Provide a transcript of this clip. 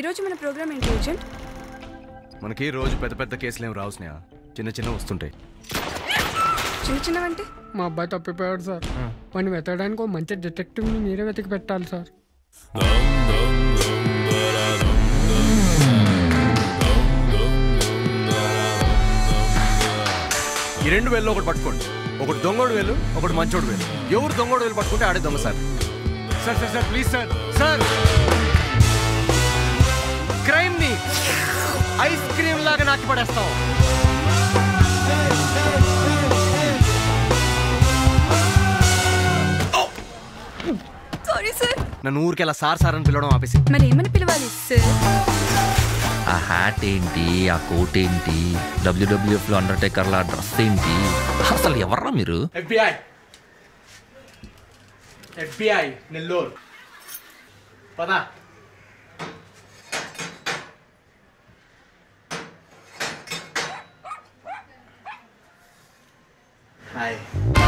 ఈ రోజు మన ప్రోగ్రామ్ ఏంటి ఏజెంట్? మనకి రోజు పెద్ద పెద్ద కేసులు ఏం రావు స్నేహ, చిన్న చిన్న వస్తుంటాయి. చిన్న చిన్నవంటే మా అబ్బాయి తప్పిపోయాడు సార్, వాడిని వెతకడానికి ఒక మంచి డిటెక్టివ్ని మీరే వెతికి పెట్టాలి సార్. ఈ రెండు వేళ్ళు ఒకటి పట్టుకోండి, ఒకటి దొంగోడు వేలు, ఒకటి మంచోడు వేలు. ఎవరు దొంగోడు వేలు పట్టుకుంటే ఆడే దొంగ sir. Sir sir sir please sir sir, క్రైమ్ని ఐస్ క్రీమ్ లాగా నాకి పడేస్తాం. నన్ను ఊరికి అలా సార్ సార్ అని పిలవడం ఆపేసి మరి ఏమని పిలవాలి సార్? ఆ హ్యాట్ ఏంటి, ఆ కోట్ ఏంటి, WWF లో అండర్టేకర్ల డ్రెస్ ఏంటి, అసలు ఎవర్రా మీరు? FBI FBI నెల్లూరు పదా. హాయ్.